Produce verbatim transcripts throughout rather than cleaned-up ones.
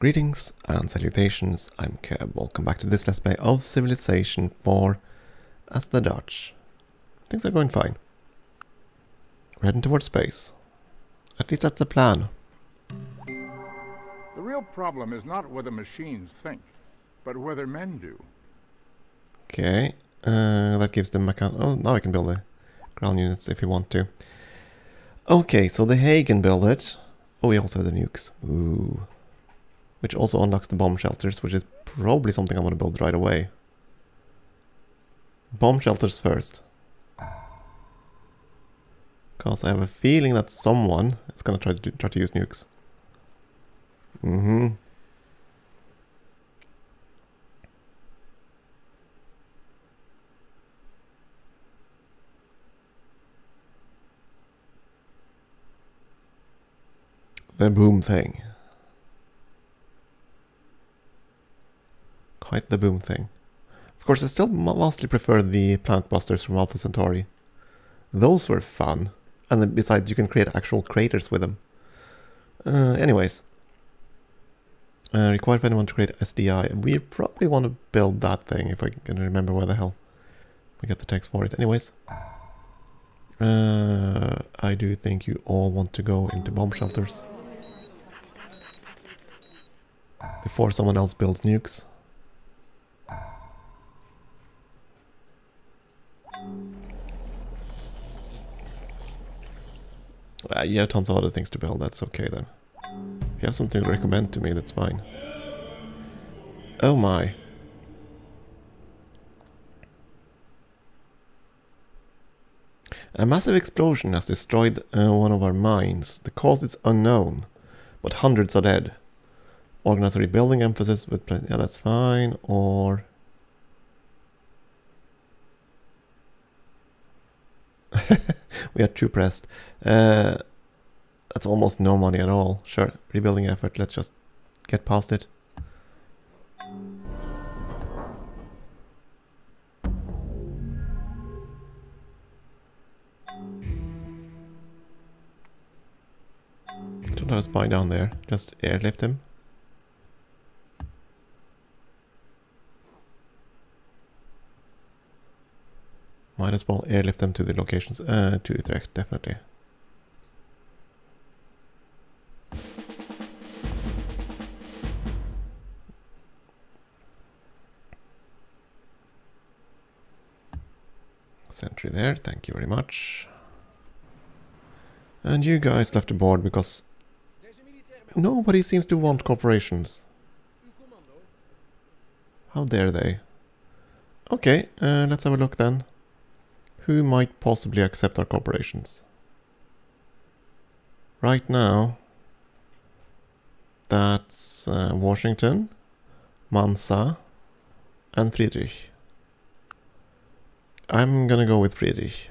Greetings and salutations, I'm Keb. Welcome back to this let's play of Civilization four as the Dutch. Things are going fine. We're heading towards space. At least that's the plan. The real problem is not whether machines think, but whether men do. Okay, uh, that gives them account. Oh, now I can build the ground units if you want to. Okay, so The Hague can build it. Oh, we also have the nukes. Ooh. Which also unlocks the bomb shelters, which is probably something I want to build right away. Bomb shelters first. Because I have a feeling that someone is going to try to do, try to use nukes. Mm-hmm. The boom thing. Quite the boom thing. Of course, I still mostly prefer the Plant Busters from Alpha Centauri. Those were fun. And then besides, you can create actual craters with them. Uh, anyways. Uh, required for anyone to create S D I. We probably want to build that thing, if I can remember where the hell we get the text for it. Anyways. Uh, I do think you all want to go into bomb shelters before someone else builds nukes. Uh, you have tons of other things to build, that's okay then. If you have something to recommend to me, that's fine. Oh my. A massive explosion has destroyed uh, one of our mines. The cause is unknown, but hundreds are dead. Organize a rebuilding emphasis with plenty. Yeah, that's fine. Or... we are too pressed. Uh, that's almost no money at all. Sure, rebuilding effort. Let's just get past it. Don't have a spy down there. Just airlift him. Might as well airlift them to the locations, uh, to Utrecht, definitely. Sentry there, thank you very much. And you guys left the board because nobody seems to want corporations. How dare they? Okay, uh, let's have a look then. Who might possibly accept our corporations? Right now, that's uh, Washington, Mansa, and Friedrich. I'm gonna go with Friedrich.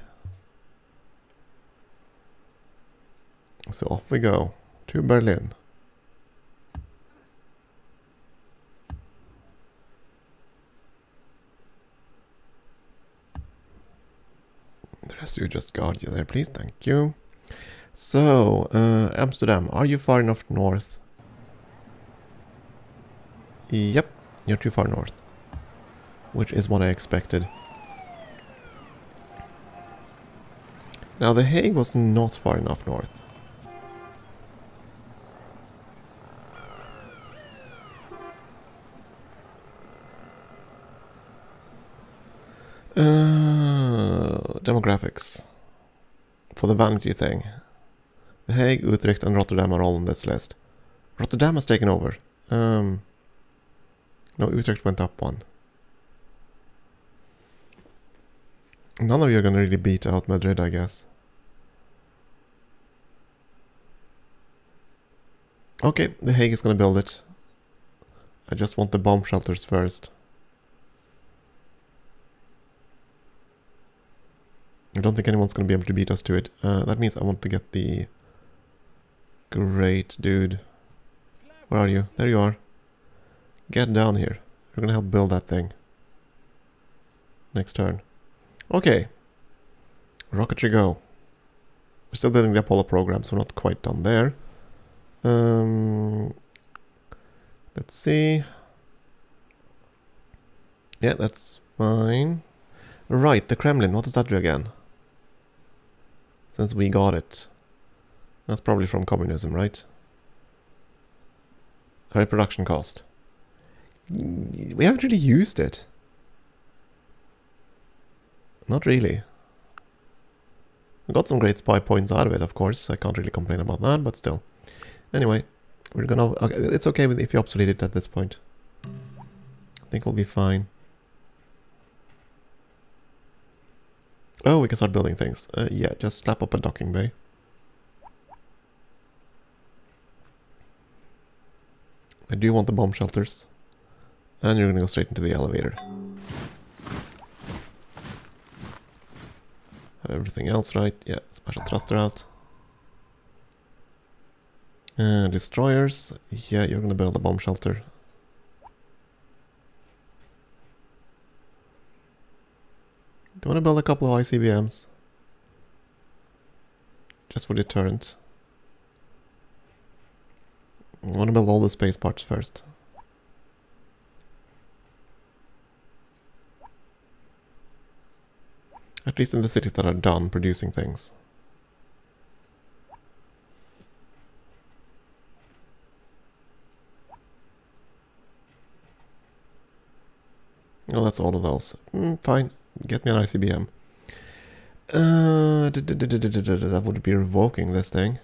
So off we go to Berlin. The rest of you just guard you there, please. Thank you. So, uh, Amsterdam, are you far enough north? Yep, you're too far north. Which is what I expected. Now, The Hague was not far enough north. Uh, demographics. For the vanity thing. The Hague, Utrecht and Rotterdam are all on this list. Rotterdam has taken over. Um, no, Utrecht went up one. None of you are going to really beat out Madrid, I guess. Okay, The Hague is going to build it. I just want the bomb shelters first. I don't think anyone's going to be able to beat us to it. Uh, that means I want to get the... Great dude. Where are you? There you are. Get down here. You're going to help build that thing. Next turn. Okay. Rocketry go. We're still building the Apollo program, so we're not quite done there. Um, Let's see. Yeah, that's fine. Right, the Kremlin. What does that do again? Since we got it. That's probably from communism, right? Reproduction cost. We haven't really used it. Not really. We got some great spy points out of it, of course. I can't really complain about that, but still. Anyway, we're gonna... Okay, it's okay with if you obsolete it at this point. I think we'll be fine. Oh, we can start building things. Uh, yeah, just slap up a docking bay. I do want the bomb shelters. And you're gonna go straight into the elevator. Everything else right. Yeah, special thruster out. And destroyers. Yeah, you're gonna build a bomb shelter. Do you wanna build a couple of I C B Ms? Just for deterrent. I wanna build all the space parts first. At least in the cities that are done producing things. Oh, that's all of those. Mm, fine, get me an I C B M. Uh, that would be revoking this thing.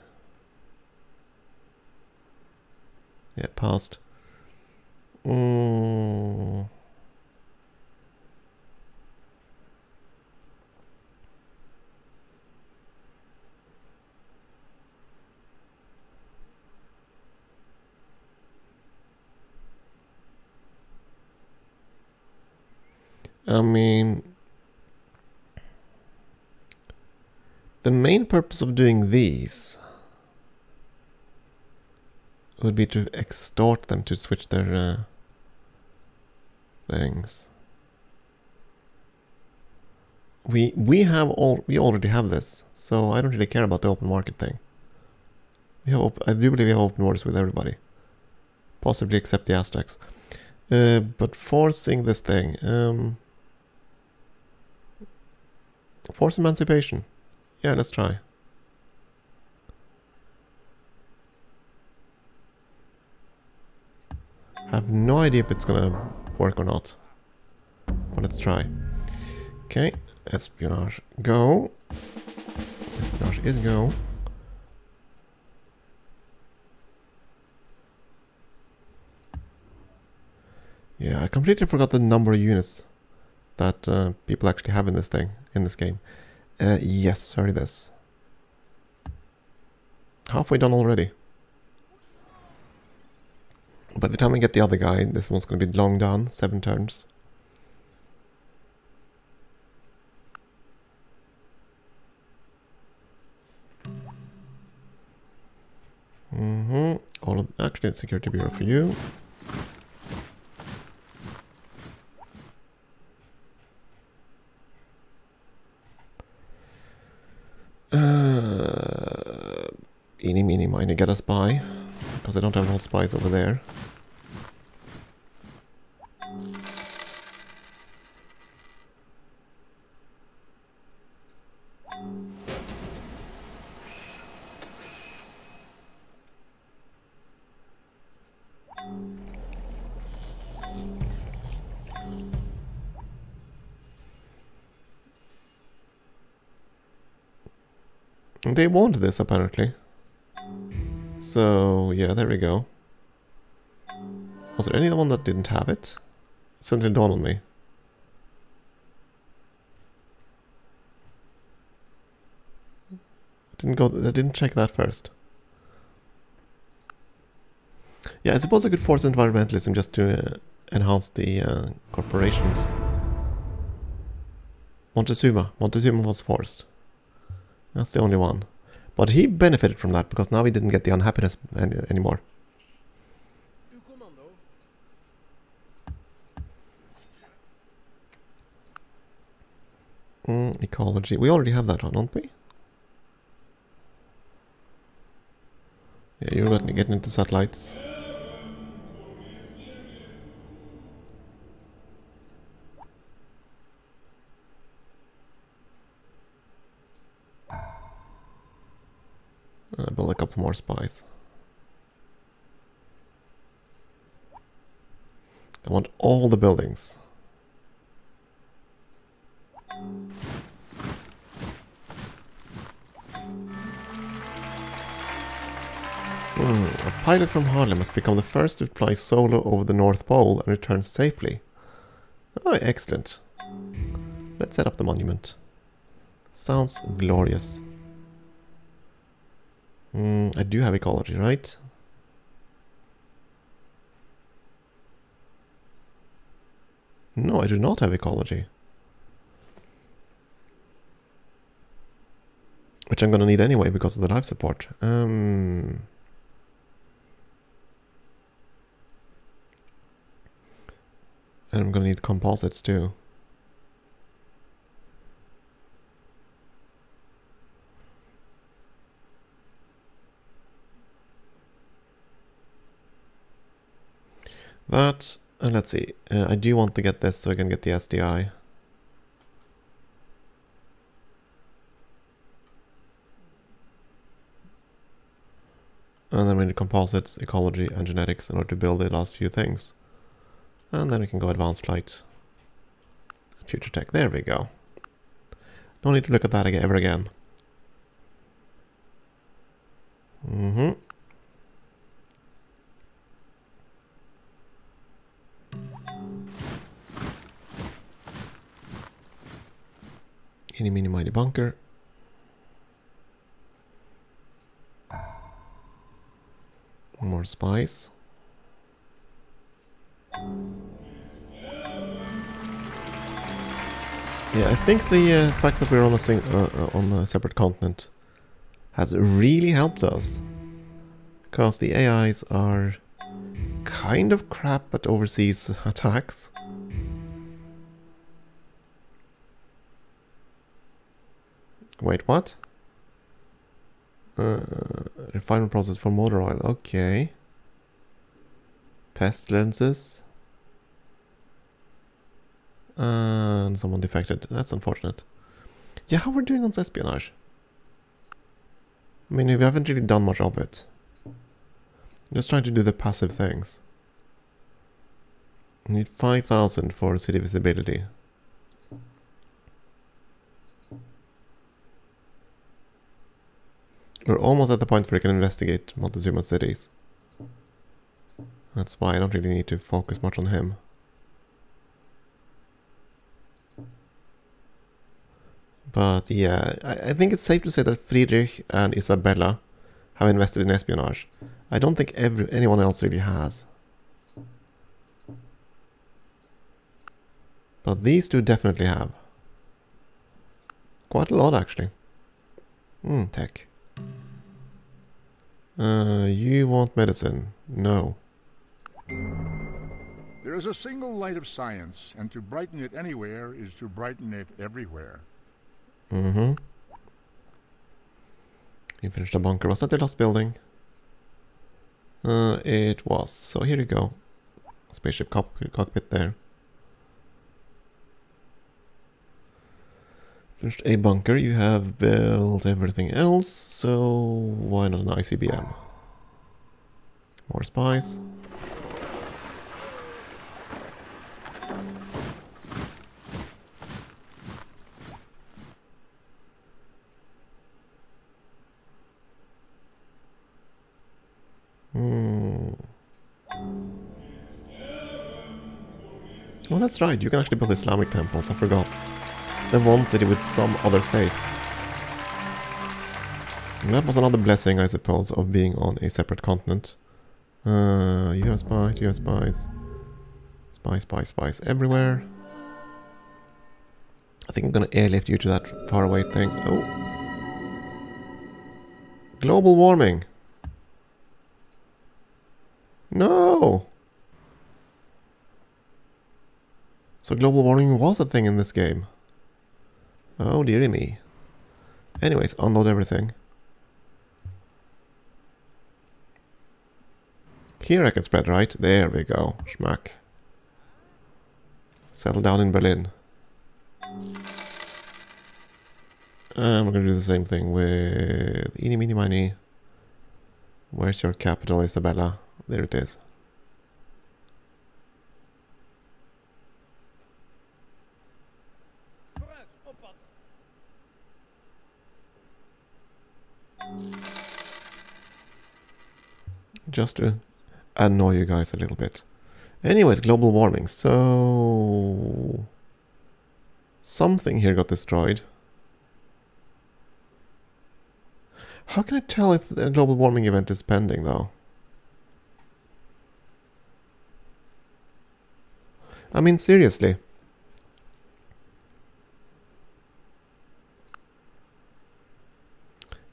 Yeah, passed. Mm. I mean, the main purpose of doing these would be to extort them to switch their uh, things. We we have all we already have this, so I don't really care about the open market thing. We have op I do believe we have open orders with everybody, possibly except the Aztecs. Uh, but forcing this thing. Um, Force emancipation. Yeah, let's try. I have no idea if it's gonna work or not. But let's try. Okay, espionage go. Espionage is go. Yeah, I completely forgot the number of units that uh, people actually have in this thing, in this game. Uh, yes, sorry, this. Halfway done already. By the time I get the other guy, this one's going to be long done, seven turns. Mm-hmm. All of, actually, it's Security Bureau for you. Uh, eeny, meeny, miny, get a spy. Because I don't have all spies over there. They want this apparently. So yeah, there we go. Was there anyone that didn't have it? It certainly dawned on me. I didn't go. I didn't check that first. Yeah, I suppose I could force environmentalism just to uh, enhance the uh, corporations. Montezuma. Montezuma was forced. That's the only one. But he benefited from that, because now he didn't get the unhappiness any anymore. Mm, ecology. We already have that, don't we? Yeah, you're not getting into satellites. uh, build a couple more spies. I want all the buildings. Hmm, a pilot from Harlem has become the first to fly solo over the North Pole and return safely. Oh, excellent. Let's set up the monument. Sounds glorious. Mm, I do have ecology, right? No, I do not have ecology. Which I'm gonna need anyway because of the life support. Um, and I'm gonna need composites too. That, and let's see, uh, I do want to get this so I can get the S D I. And then we need composites, ecology, and genetics in order to build the last few things. And then we can go advanced flight. Future tech, there we go. No need to look at that again, ever again. Mm-hmm. Any mini mighty bunker. More spice. Yeah, I think the uh, fact that we're on a, sing uh, on a separate continent has really helped us. Because the A Is are kind of crap at overseas attacks. Wait, what? Uh, refinement process for motor oil. Okay. Pestilences. And someone defected. That's unfortunate. Yeah, how we're doing on espionage? I mean, we haven't really done much of it. Just trying to do the passive things. We need five thousand for city visibility. We're almost at the point where we can investigate Montezuma cities. That's why I don't really need to focus much on him. But yeah, I, I think it's safe to say that Friedrich and Isabella have invested in espionage. I don't think every, anyone else really has. But these two definitely have. Quite a lot, actually. Hmm, tech. Uh, you want medicine? No. There is a single light of science, and to brighten it anywhere is to brighten it everywhere. Mm-hmm. You finished a bunker. Was that the last building? Uh, it was. So here you go. Spaceship cock cockpit there. Finished a bunker, you have built everything else, so why not an I C B M? More spies. Hmm. Well, that's right, you can actually build Islamic temples, I forgot. The one city with some other faith. And that was another blessing, I suppose, of being on a separate continent. Uh, you have spies, you have spies. Spies, spies, spies everywhere. I think I'm gonna airlift you to that faraway thing. Oh. Global warming! No! So global warming was a thing in this game. Oh, dearie me. Anyways, unload everything. Here I can spread, right? There we go. Schmack. Settle down in Berlin. And we're gonna do the same thing with... Eeny, meeny, miny. Where's your capital, Isabella? There it is. Just to annoy you guys a little bit. Anyways, global warming. So... something here got destroyed. How can I tell if the global warming event is pending, though? I mean, seriously.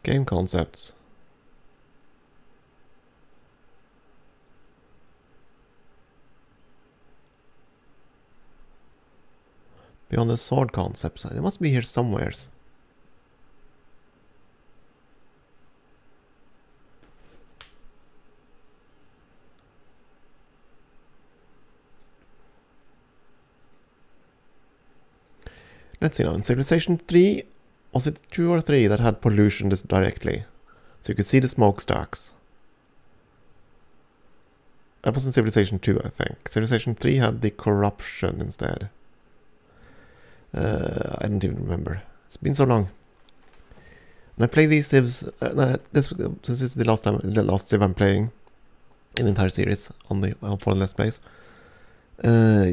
Game concepts. Beyond the sword concepts. It must be here somewheres. Let's see now. In Civilization three, was it two or three that had pollution directly? So you could see the smokestacks. That was in Civilization two, I think. Civilization three had the corruption instead. Uh, I don't even remember. It's been so long. And I play these civs. Uh, this, this is the last time, the last civ I'm playing in the entire series on the uh, for the Let's Plays. Uh,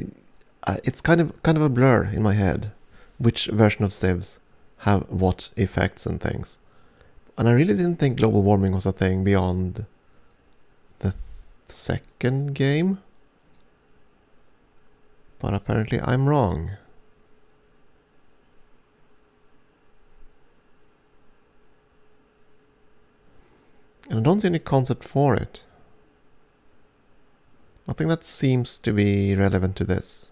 it's kind of kind of a blur in my head, which version of civs have what effects and things. And I really didn't think global warming was a thing beyond the th second game, but apparently I'm wrong. And I don't see any concept for it. Nothing that seems to be relevant to this.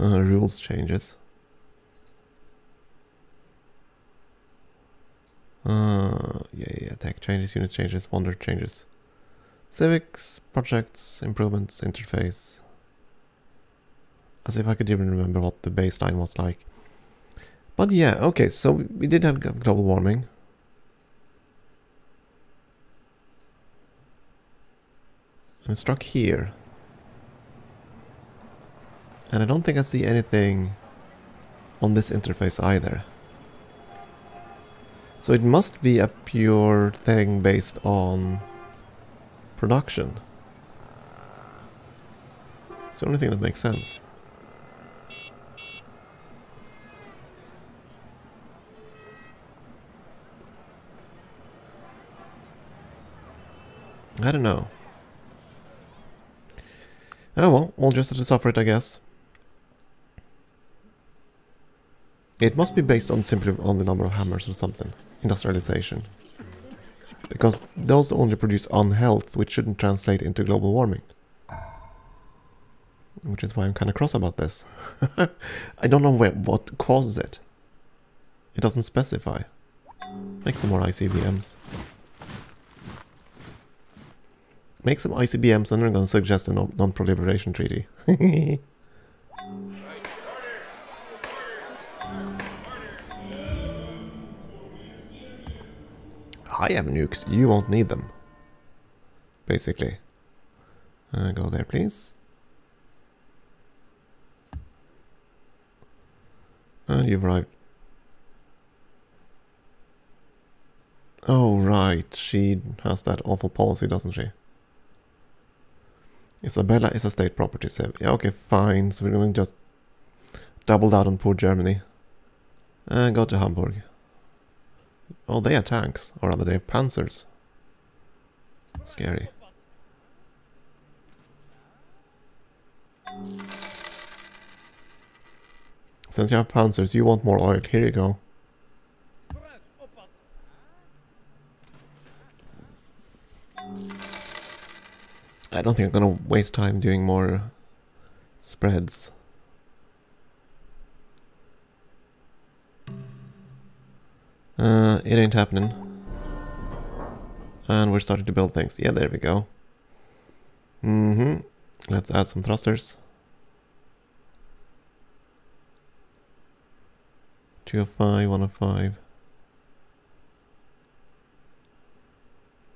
Uh, rules changes. Uh, yeah, yeah, tech changes, unit changes, wonder changes. Civics, projects, improvements, interface. As if I could even remember what the baseline was like. But yeah, okay, so we did have global warming. And it struck here. And I don't think I see anything on this interface either. So it must be a pure thing based on production. It's the only thing that makes sense. I don't know. Oh well, we'll just have to suffer it, I guess. It must be based on simply on the number of hammers or something. Industrialization. Because those only produce unhealth, which shouldn't translate into global warming. Which is why I'm kind of cross about this. I don't know where, what causes it. It doesn't specify. Make some more I C B Ms. Make some I C B Ms and I'm going to suggest a non-proliferation treaty. I have nukes, you won't need them. Basically. Uh, go there, please. And you've arrived. Oh, right. She has that awful policy, doesn't she? Isabella is a state property civ. Yeah, okay, fine. So we're going to just double down on poor Germany. And go to Hamburg. Oh, they have tanks. Or rather, they have panzers. Scary. Since you have panzers, you want more oil. Here you go. I don't think I'm gonna waste time doing more spreads. Uh, it ain't happening. And we're starting to build things. Yeah, there we go. Mm-hmm. Let's add some thrusters. two oh five, one oh five.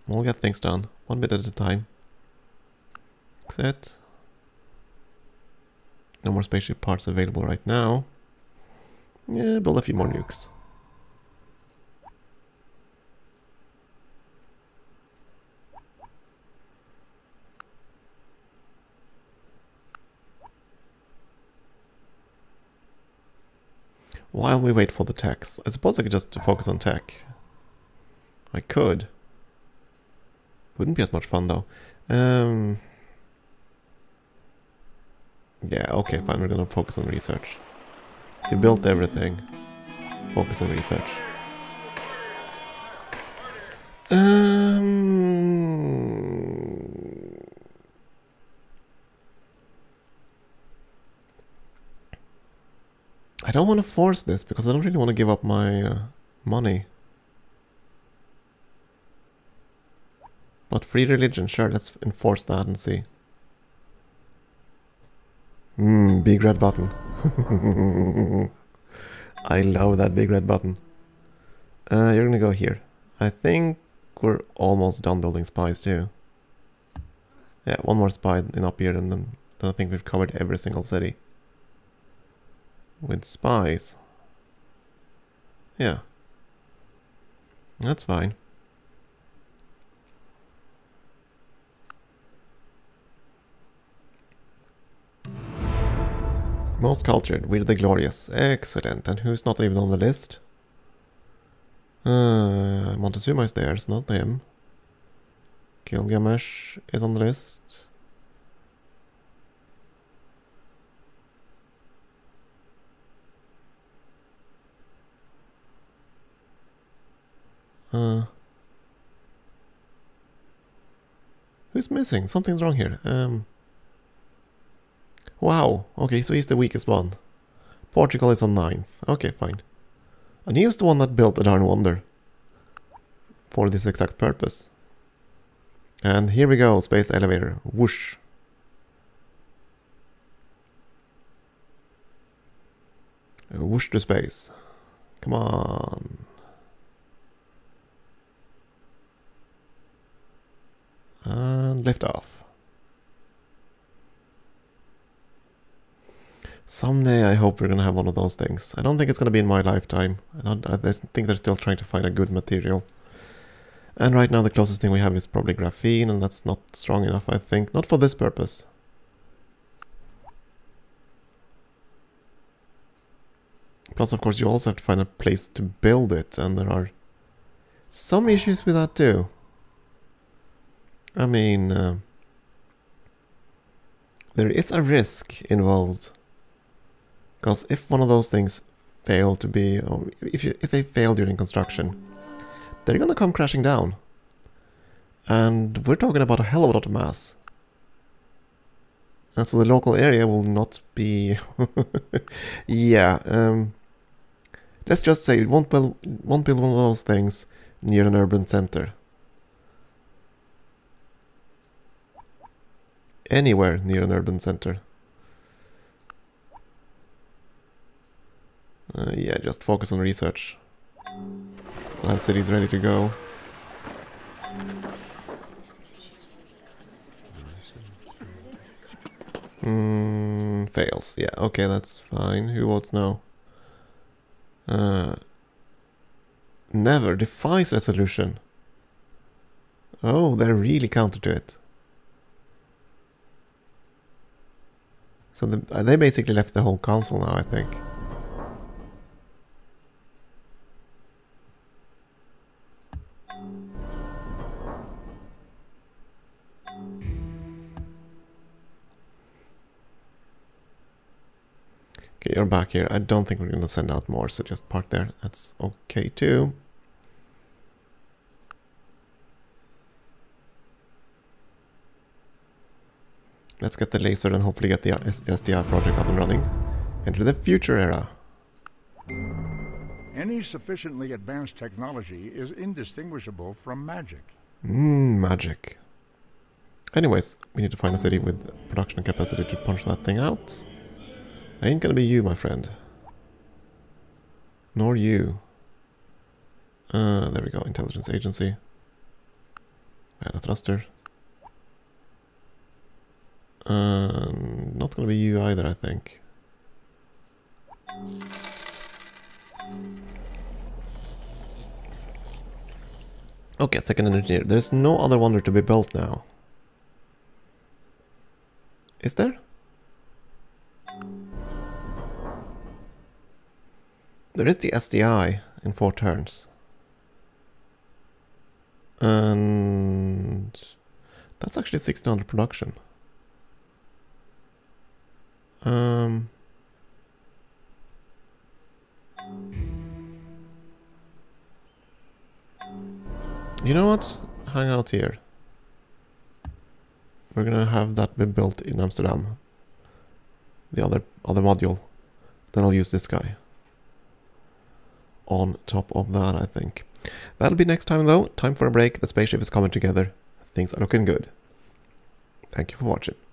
We'll get things done, one bit at a time. Set. No more spaceship parts available right now. Yeah, build a few more nukes. While we wait for the techs, I suppose I could just focus on tech. I could. Wouldn't be as much fun though. Um, yeah, okay, fine, we're gonna focus on research. You built everything. Focus on research. Um, I don't want to force this because I don't really want to give up my uh, money. But free religion, sure, let's enforce that and see. Mmm, big red button. I love that big red button. Uh, you're gonna go here. I think we're almost done building spies too. Yeah, one more spy in up here and then I think we've covered every single city. With spies. Yeah. That's fine. Most cultured, we're the glorious. Excellent. And who's not even on the list? Uh, Montezuma is there, it's not him. Gilgamesh is on the list. Uh, who's missing? Something's wrong here. Um... Wow, okay, so he's the weakest one. Portugal is on ninth. Okay, fine. And he was the one that built the darn wonder. For this exact purpose. And here we go, space elevator. Whoosh. Whoosh to space. Come on. And lift off. Someday I hope we're gonna have one of those things. I don't think it's gonna be in my lifetime. I don't. I think they're still trying to find a good material. And right now the closest thing we have is probably graphene, and that's not strong enough, I think. Not for this purpose. Plus, of course, you also have to find a place to build it, and there are some issues with that too. I mean, uh, there is a risk involved. Because if one of those things fail to be, or if you, if they fail during construction, they're gonna come crashing down. And we're talking about a hell of a lot of mass. And so the local area will not be... yeah, um, let's just say it won't build, won't build one of those things near an urban center. Anywhere near an urban center. Uh, yeah, just focus on research. So I have cities ready to go. Mm, fails. Yeah, okay, that's fine. Who votes no? Uh, never defies resolution. Oh, they're really counter to it. So the, they basically left the whole council now, I think. Okay, you're back here. I don't think we're going to send out more, so just park there. That's okay too. Let's get the laser and hopefully get the S D I project up and running. Enter the future era. Any sufficiently advanced technology is indistinguishable from magic. Mmm, magic. Anyways, we need to find a city with production capacity to punch that thing out. Ain't gonna be you, my friend. Nor you. Uh, there we go. Intelligence agency. Better thruster. Uh, not gonna be you either, I think. Okay, second engineer. There's no other wonder to be built now. Is there? There is the S D I in four turns. And that's actually sixteen hundred production. Um... You know what? Hang out here. We're gonna have that be built in Amsterdam. The other other module. Then I'll use this guy. On top of that, I think. That'll be next time though. Time for a break. The spaceship is coming together. Things are looking good. Thank you for watching.